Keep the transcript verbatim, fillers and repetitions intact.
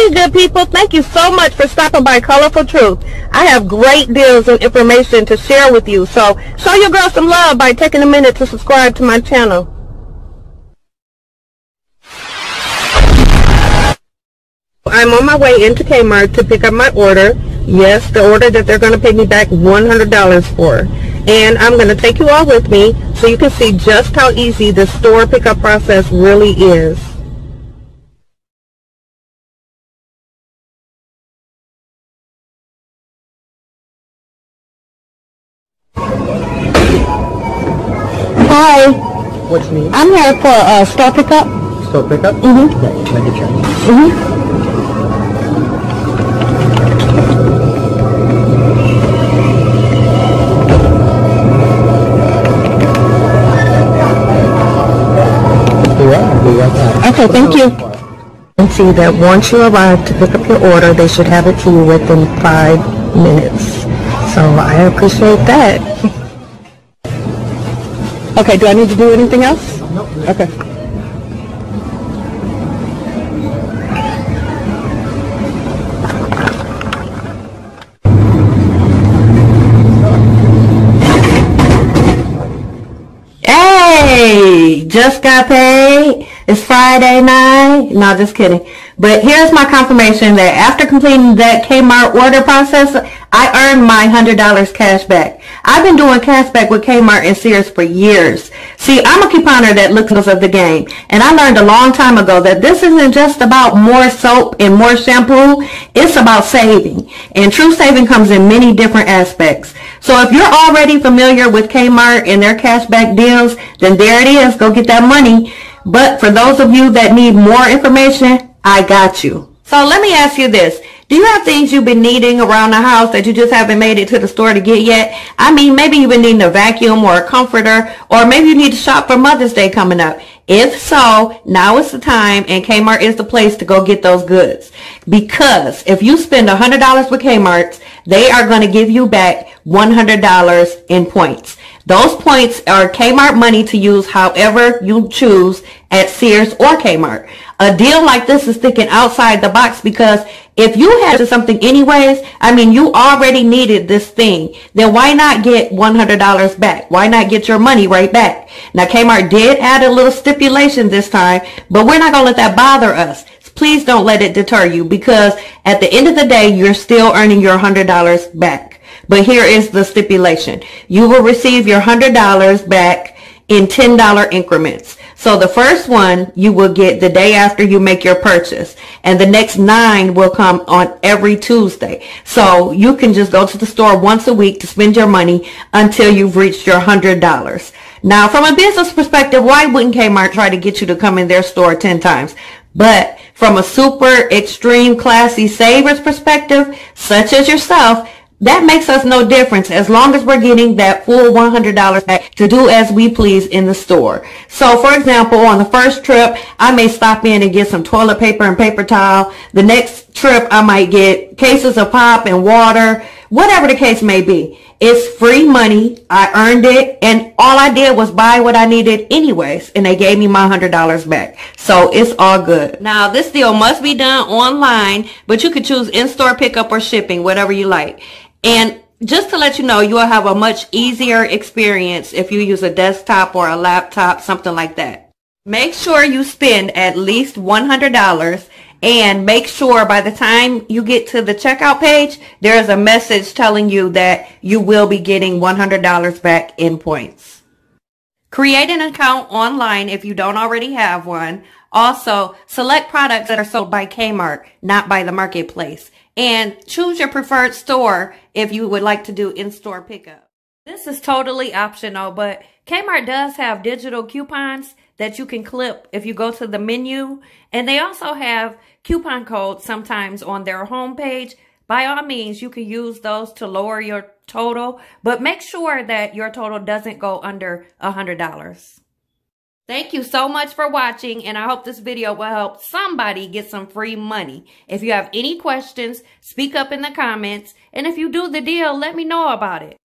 you good people. Thank you so much for stopping by Colorful Truth. I have great deals and information to share with you. So show your girl some love by taking a minute to subscribe to my channel. I'm on my way into Kmart to pick up my order. Yes, the order that they're going to pay me back one hundred dollars for. And I'm going to take you all with me so you can see just how easy the store pickup process really is. Hi. What's your name? I'm here for uh, store pickup. Store pickup? Mm-hmm. Okay, can I get your name? Mm-hmm. Okay, thank you. And see that once you arrive to pick up your order, they should have it to you within five minutes. So I appreciate that. Okay, do I need to do anything else? Nope. Okay. Hey, just got paid. It's Friday night. No, just kidding. But here's my confirmation that after completing that Kmart order process, I earned my one hundred dollars cash back. I've been doing cash back with Kmart and Sears for years. See, I'm a couponer that looks of the game. And I learned a long time ago that this isn't just about more soap and more shampoo. It's about saving. And true saving comes in many different aspects. So if you're already familiar with Kmart and their cash back deals, then there it is. Go get that money. But for those of you that need more information, I got you. So let me ask you this. Do you have things you've been needing around the house that you just haven't made it to the store to get yet? I mean, maybe you've been needing a vacuum or a comforter, or maybe you need to shop for Mother's Day coming up. If so, now is the time, and Kmart is the place to go get those goods. Because if you spend one hundred dollars with Kmart, they are going to give you back one hundred dollars in points. Those points are Kmart money to use however you choose at Sears or Kmart. A deal like this is thinking outside the box, because if you had something anyways, I mean, you already needed this thing, then why not get one hundred dollars back? Why not get your money right back? Now, Kmart did add a little stipulation this time, but we're not going to let that bother us. Please don't let it deter you, because at the end of the day, you're still earning your one hundred dollars back. But here is the stipulation. You will receive your one hundred dollars back in ten dollar increments. So the first one you will get the day after you make your purchase. And the next nine will come on every Tuesday. So you can just go to the store once a week to spend your money until you've reached your one hundred dollars. Now, from a business perspective, why wouldn't Kmart try to get you to come in their store ten times? But from a super extreme classy savers perspective, such as yourself, that makes us no difference as long as we're getting that full one hundred dollars back to do as we please in the store. So, for example, on the first trip, I may stop in and get some toilet paper and paper towel. The next trip, I might get cases of pop and water, whatever the case may be. It's free money. I earned it, and all I did was buy what I needed anyways, and they gave me my one hundred dollars back. So it's all good. Now, this deal must be done online, but you could choose in-store pickup or shipping, whatever you like. And just to let you know, you will have a much easier experience if you use a desktop or a laptop, something like that. Make sure you spend at least one hundred dollars, and make sure by the time you get to the checkout page, there is a message telling you that you will be getting one hundred dollars back in points. Create an account online if you don't already have one. Also, select products that are sold by Kmart, not by the marketplace. And choose your preferred store if you would like to do in-store pickup. This is totally optional, but Kmart does have digital coupons that you can clip if you go to the menu. And they also have coupon codes sometimes on their homepage. By all means, you can use those to lower your total, but make sure that your total doesn't go under one hundred dollars. Thank you so much for watching, and I hope this video will help somebody get some free money. If you have any questions, speak up in the comments, and if you do the deal, let me know about it.